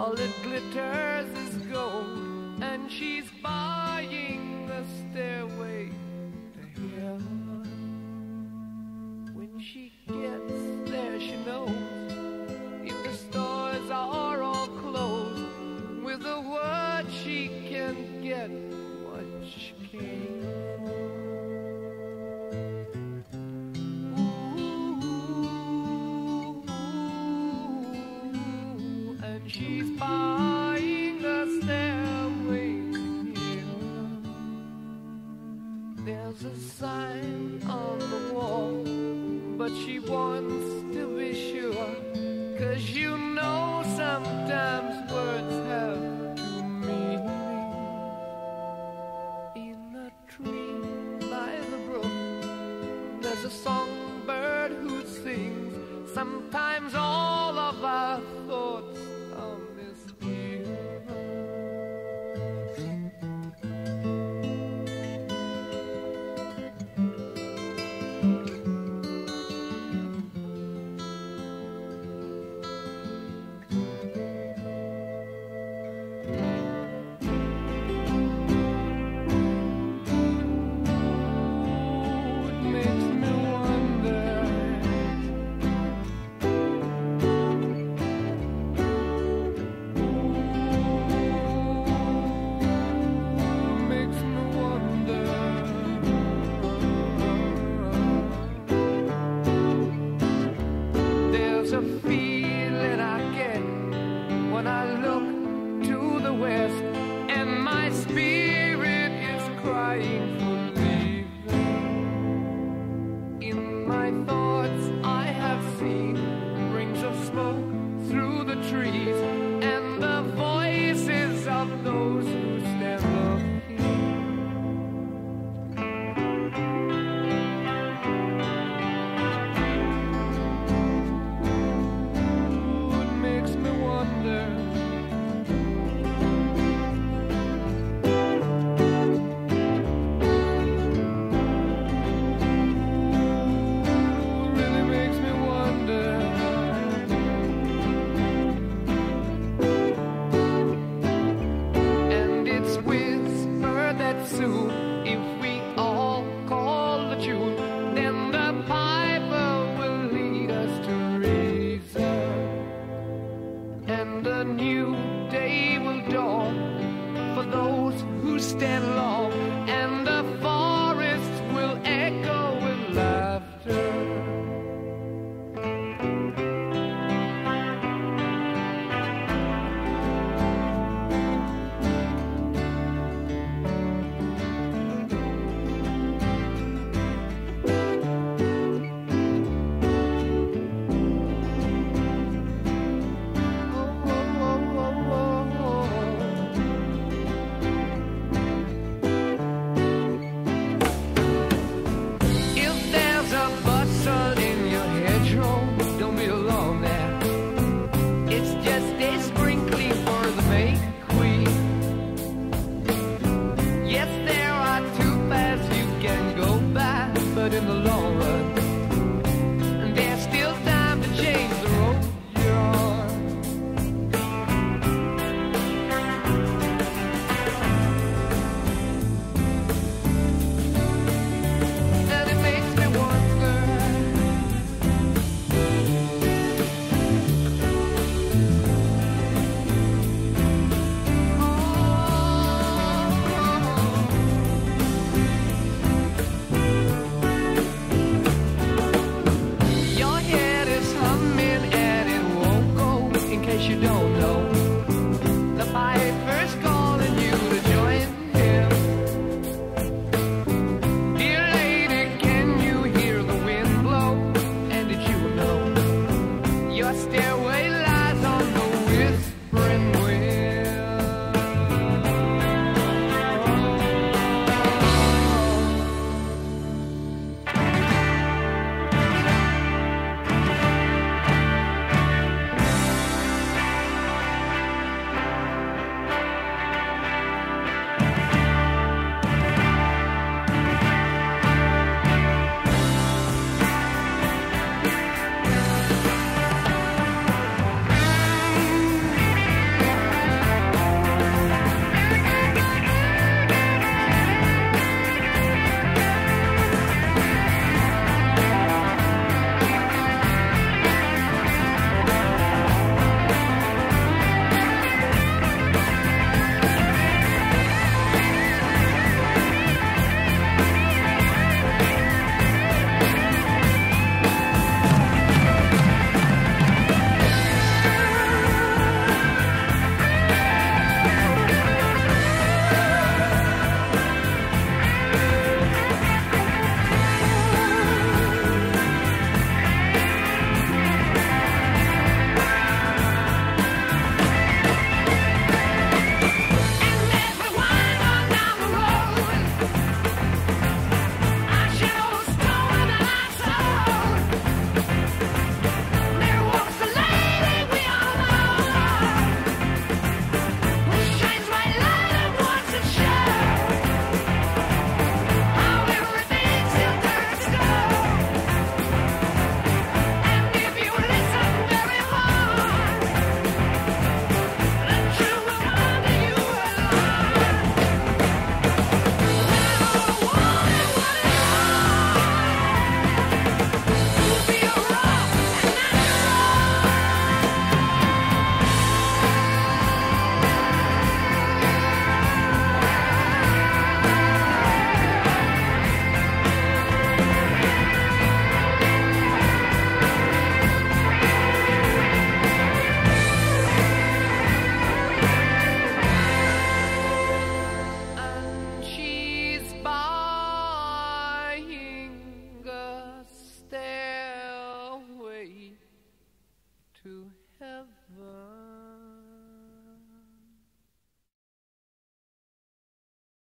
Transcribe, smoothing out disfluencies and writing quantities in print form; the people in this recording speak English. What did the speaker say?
all that glitters is gold, and she's buying the stairway to heaven. When she gets there, she knows if the stores are all closed, with a word she can get what she came for. She's buying a stairway here. There's a sign on the wall, but she wants to be sure, 'cause you know sometimes words have two meanings. In a tree by the brook, there's a songbird who sings. Sometimes all of our thoughts stand alone.